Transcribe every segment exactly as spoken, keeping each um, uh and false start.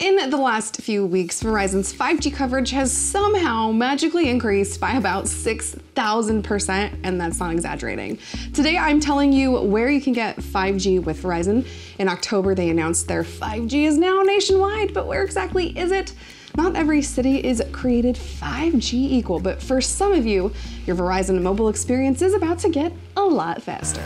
In the last few weeks, Verizon's five G coverage has somehow magically increased by about six thousand percent, and that's not exaggerating. Today, I'm telling you where you can get five G with Verizon. In October, they announced their five G is now nationwide, but where exactly is it? Not every city is created five G equal, but for some of you, your Verizon mobile experience is about to get a lot faster.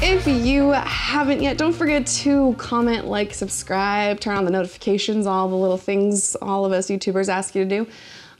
If you haven't yet, don't forget to comment, like, subscribe, turn on the notifications, all the little things all of us YouTubers ask you to do.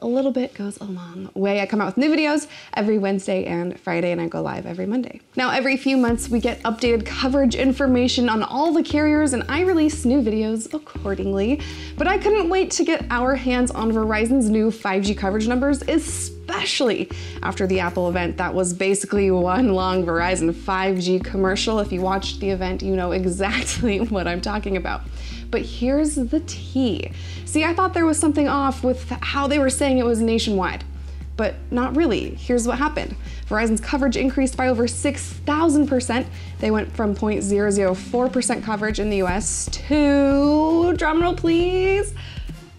A little bit goes a long way. I come out with new videos every Wednesday and Friday, and I go live every Monday. Now, every few months, we get updated coverage information on all the carriers, and I release new videos accordingly. But I couldn't wait to get our hands on Verizon's new five G coverage numbers, especially after the Apple event. That was basically one long Verizon five G commercial. If you watched the event, you know exactly what I'm talking about. But here's the tea. See, I thought there was something off with how they were saying it was nationwide, but not really. Here's what happened. Verizon's coverage increased by over six thousand percent. They went from zero point zero zero four percent coverage in the U S to, drumroll please,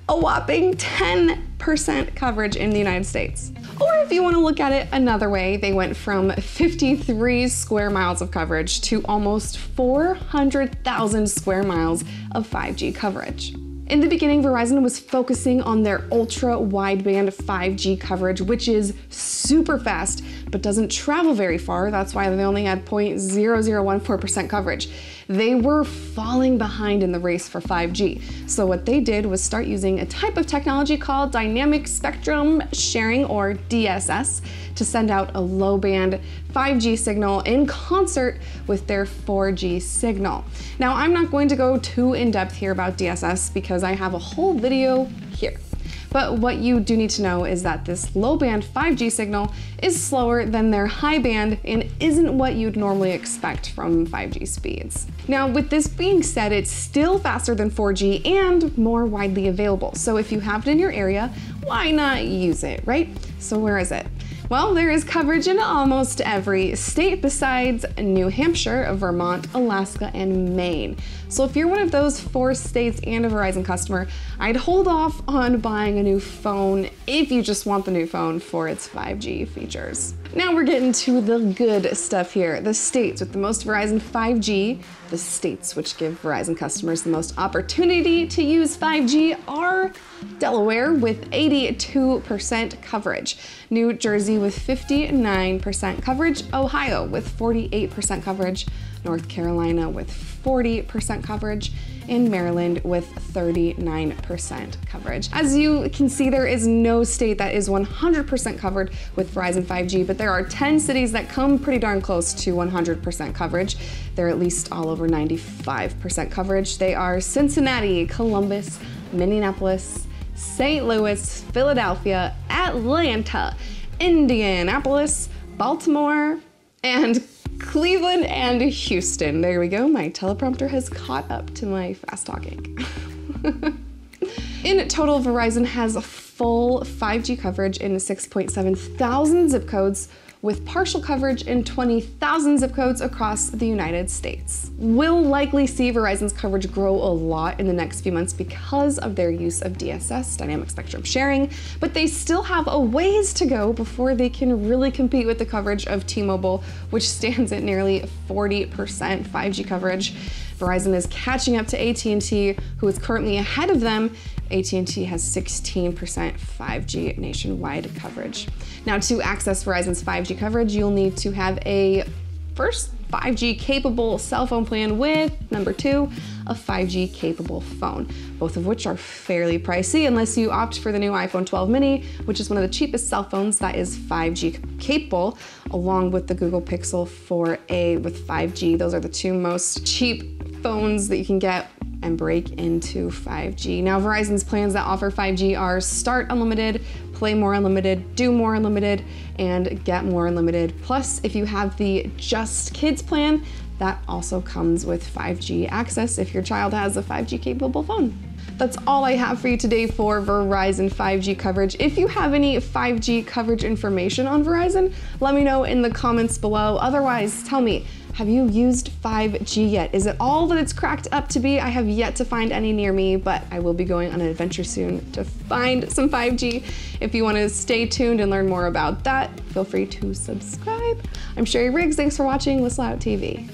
a whopping ten percent coverage in the United States. Or if you want to look at it another way, they went from fifty-three square miles of coverage to almost four hundred thousand square miles of five G coverage. In the beginning, Verizon was focusing on their ultra wide band five G coverage, which is super fast, but doesn't travel very far. That's why they only had zero point zero zero one four percent coverage. They were falling behind in the race for five G. So what they did was start using a type of technology called dynamic spectrum sharing, or D S S, to send out a low band five G signal in concert with their four G signal. Now, I'm not going to go too in depth here about D S S because I have a whole video here. But what you do need to know is that this low band five G signal is slower than their high band and isn't what you'd normally expect from five G speeds. Now, with this being said, it's still faster than four G and more widely available. So if you have it in your area, why not use it, right? So where is it? Well, there is coverage in almost every state besides New Hampshire, Vermont, Alaska, and Maine. So if you're one of those four states and a Verizon customer, I'd hold off on buying a new phone if you just want the new phone for its five G features. Now we're getting to the good stuff here. The states with the most Verizon five G, the states which give Verizon customers the most opportunity to use five G are Delaware with eighty-two percent coverage, New Jersey with fifty-nine percent coverage, Ohio with forty-eight percent coverage, North Carolina with forty percent coverage, and Maryland with thirty-nine percent coverage. As you can see, there is no state that is one hundred percent covered with Verizon five G, but there are ten cities that come pretty darn close to one hundred percent coverage. They're at least all over ninety-five percent coverage. They are Cincinnati, Columbus, Minneapolis, Saint Louis, Philadelphia, Atlanta, Indianapolis, Baltimore, and Cleveland and Houston. There we go. My teleprompter has caught up to my fast talking. In total, Verizon has a full five G coverage in six point seven thousand zip codes, with partial coverage in twenty thousand zip codes across the United States. We'll likely see Verizon's coverage grow a lot in the next few months because of their use of D S S, dynamic spectrum sharing, but they still have a ways to go before they can really compete with the coverage of T-Mobile, which stands at nearly forty percent five G coverage. Verizon is catching up to A T and T, who is currently ahead of them. A T and T has sixteen percent five G nationwide coverage. Now, to access Verizon's five G coverage, you'll need to have a first five G capable cell phone plan with, number two, a five G capable phone, both of which are fairly pricey unless you opt for the new iPhone twelve mini, which is one of the cheapest cell phones that is five G capable, along with the Google Pixel four A with five G. Those are the two most cheap phones that you can get and break into five G. Now, Verizon's plans that offer five G are Start Unlimited, Play More Unlimited, Do More Unlimited, and Get More Unlimited. Plus, if you have the Just Kids plan, that also comes with five G access if your child has a five G capable phone. That's all I have for you today for Verizon five G coverage. If you have any five G coverage information on Verizon, let me know in the comments below. Otherwise, tell me, Have you used five G yet? Is it all that it's cracked up to be? I have yet to find any near me, but I will be going on an adventure soon to find some five G. If you want to stay tuned and learn more about that, feel free to subscribe. I'm Sherry Riggs. Thanks for watching Whistle Out T V.